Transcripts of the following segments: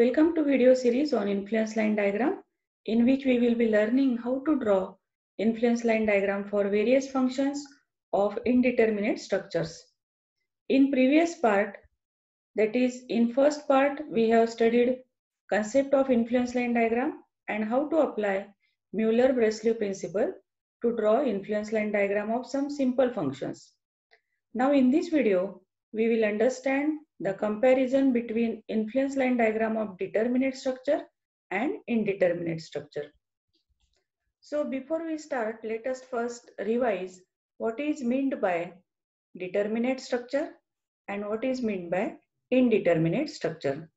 Welcome to video series on influence line diagram, in which we will be learning how to draw influence line diagram for various functions of indeterminate structures. In previous part, that is in first part, we have studied concept of influence line diagram and how to apply Muller-Breslau principle to draw influence line diagram of some simple functions. Now in this video, we will understand the comparison between influence line diagram of determinate structure and indeterminate structure. So before we start, let us first revise what is meant by determinate structure and what is meant by indeterminate structure.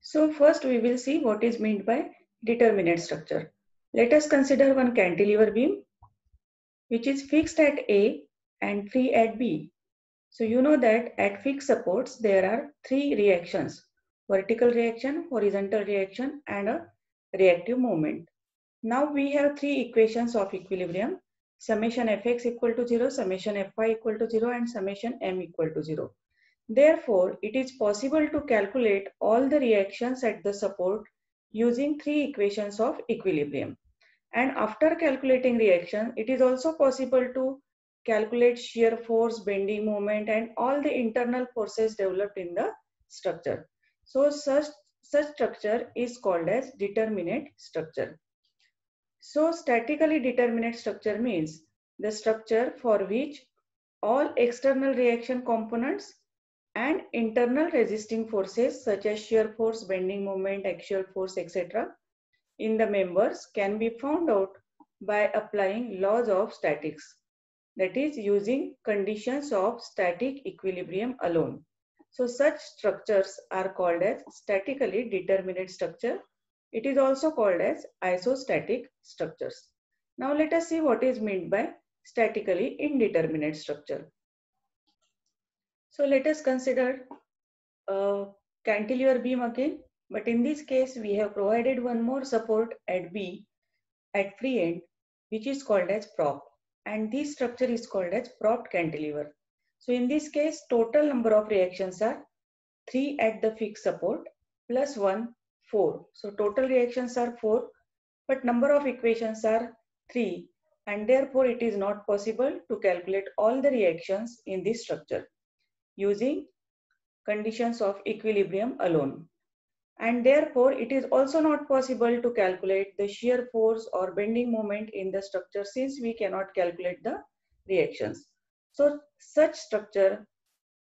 So first we will see what is meant by determinate structure. Let us consider one cantilever beam which is fixed at A and free at B. So you know that at fixed supports there are three reactions: vertical reaction, horizontal reaction and a reactive moment. Now we have three equations of equilibrium: summation fx equal to 0, summation fy equal to 0 and summation m equal to 0. Therefore it is possible to calculate all the reactions at the support using three equations of equilibrium. And after calculating reaction, it is also possible to calculate shear force, bending moment and all the internal forces developed in the structure. So such structure is called as determinate structure. So statically determinate structure means the structure for which all external reaction components and internal resisting forces such as shear force, bending moment, axial force, etc. in the members can be found out by applying laws of statics. That is using conditions of static equilibrium alone. So such structures are called as statically determinate structure. It is also called as isostatic structures. Now let us see what is meant by statically indeterminate structure. So let us consider a cantilever beam again, but in this case we have provided one more support at B at free end, which is called as prop. And this structure is called as propped cantilever. So in this case, total number of reactions are 3 at the fixed support plus 1, 4. So total reactions are 4, but number of equations are 3, and therefore it is not possible to calculate all the reactions in this structure using conditions of equilibrium alone. And therefore it is also not possible to calculate the shear force or bending moment in the structure, since we cannot calculate the reactions. So such structure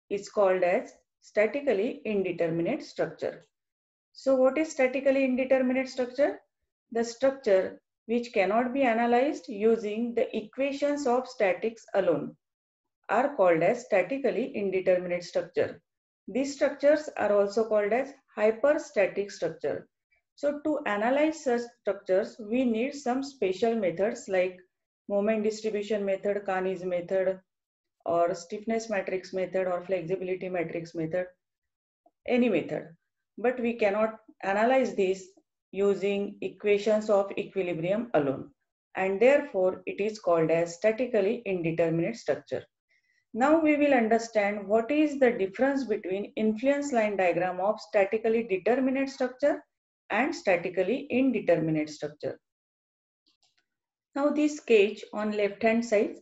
is called as statically indeterminate structure. So what is statically indeterminate structure? The structure which cannot be analyzed using the equations of statics alone are called as statically indeterminate structure. These structures are also called as hyperstatic structure. So to analyze such structures, we need some special methods like moment distribution method, Carney's method, or stiffness matrix method, or flexibility matrix method, any method. But we cannot analyze this using equations of equilibrium alone. And therefore, it is called as statically indeterminate structure. Now we will understand what is the difference between influence line diagram of statically determinate structure and statically indeterminate structure. Now this sketch on left hand side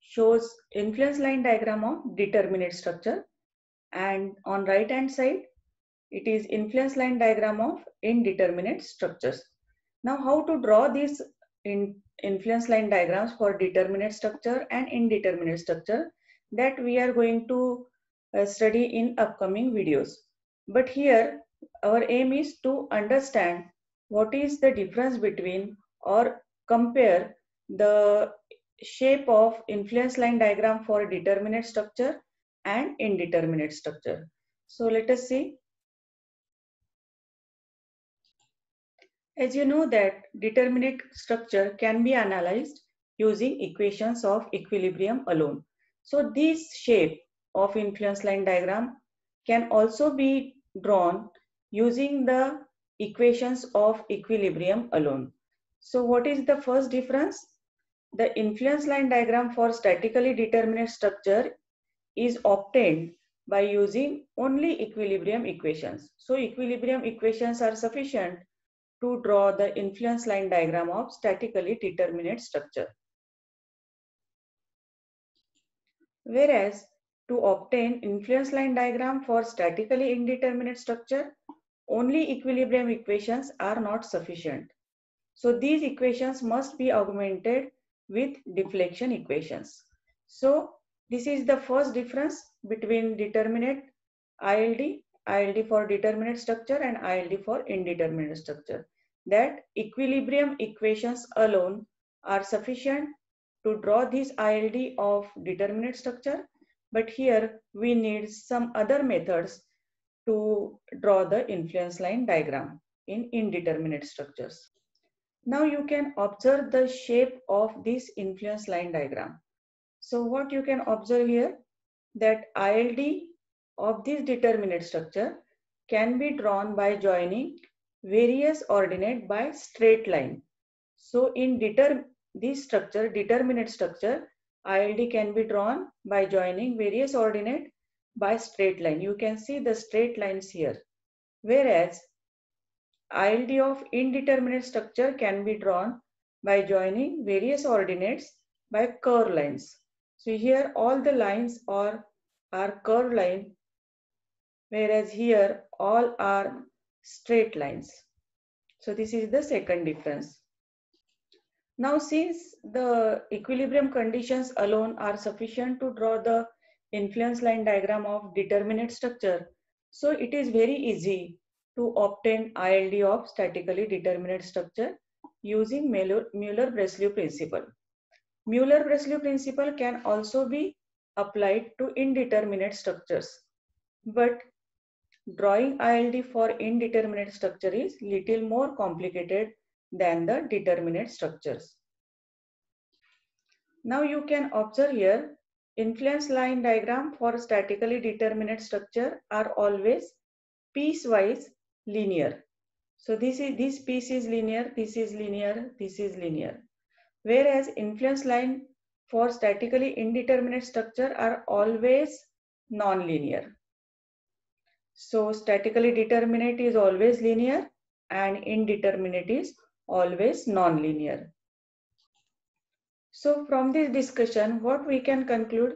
shows influence line diagram of determinate structure, and on right hand side it is influence line diagram of indeterminate structures. Now how to draw these influence line diagrams for determinate structure and indeterminate structure, that we are going to study in upcoming videos. But here our aim is to understand what is the difference between or compare the shape of influence line diagram for determinate structure and indeterminate structure. So let us see. As you know that determinate structure can be analyzed using equations of equilibrium alone. So this shape of influence line diagram can also be drawn using the equations of equilibrium alone. So what is the first difference? The influence line diagram for statically determinate structure is obtained by using only equilibrium equations. So equilibrium equations are sufficient to draw the influence line diagram of statically determinate structure. Whereas to obtain influence line diagram for statically indeterminate structure, only equilibrium equations are not sufficient. So these equations must be augmented with deflection equations. So this is the first difference between determinate ILD for determinate structure and ILD for indeterminate structure, that equilibrium equations alone are sufficient to draw this ILD of determinate structure, but here we need some other methods to draw the influence line diagram in indeterminate structures. Now you can observe the shape of this influence line diagram. So what you can observe here, that ILD of this determinate structure can be drawn by joining various ordinate by straight line. So in determinate structure, ILD can be drawn by joining various ordinate by straight line. You can see the straight lines here. Whereas ILD of indeterminate structure can be drawn by joining various ordinates by curve lines. So here all the lines are curved line, whereas here all are straight lines. So this is the second difference. Now since the equilibrium conditions alone are sufficient to draw the influence line diagram of determinate structure, so it is very easy to obtain ILD of statically determinate structure using Muller-Breslau principle. Muller-Breslau principle can also be applied to indeterminate structures, but drawing ILD for indeterminate structure is little more complicated than the determinate structures. Now you can observe here, influence line diagram for statically determinate structure are always piecewise linear. So this piece is linear, this is linear, this is linear. Whereas influence line for statically indeterminate structure are always non-linear. So statically determinate is always linear and indeterminate is always non-linear. So from this discussion, what we can conclude?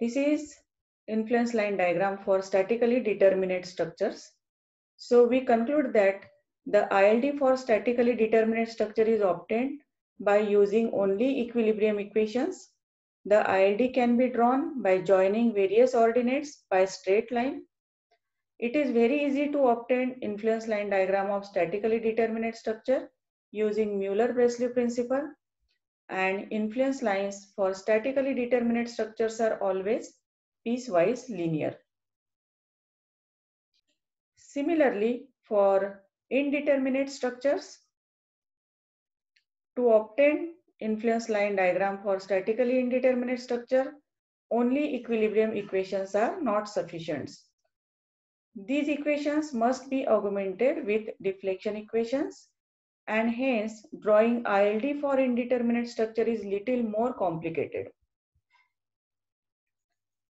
This is influence line diagram for statically determinate structures. So we conclude that the ILD for statically determinate structure is obtained by using only equilibrium equations. The ILD can be drawn by joining various ordinates by straight line. It is very easy to obtain influence line diagram of statically determinate structure using Muller-Breslau principle, and influence lines for statically determinate structures are always piecewise linear. Similarly, for indeterminate structures, to obtain influence line diagram for statically indeterminate structure, only equilibrium equations are not sufficient. These equations must be augmented with deflection equations, and hence drawing ILD for indeterminate structure is little more complicated.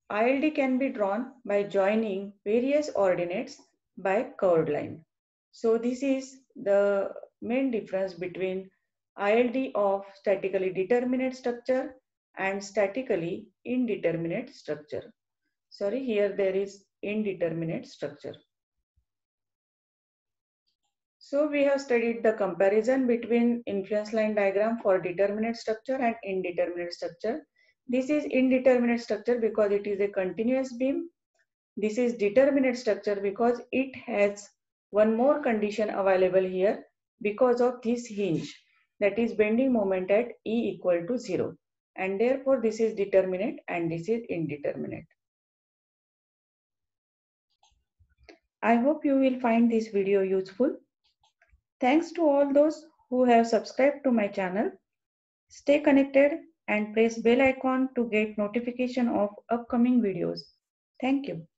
ILD can be drawn by joining various ordinates by curved line. So this is the main difference between ILD of statically determinate structure and statically indeterminate structure. Sorry, here there is indeterminate structure. So we have studied the comparison between influence line diagram for determinate structure and indeterminate structure. This is indeterminate structure because it is a continuous beam. This is determinate structure because it has one more condition available here because of this hinge, that is bending moment at E = 0, and therefore this is determinate and this is indeterminate. I hope you will find this video useful. Thanks to all those who have subscribed to my channel. Stay connected and press bell icon to get notification of upcoming videos. Thank you.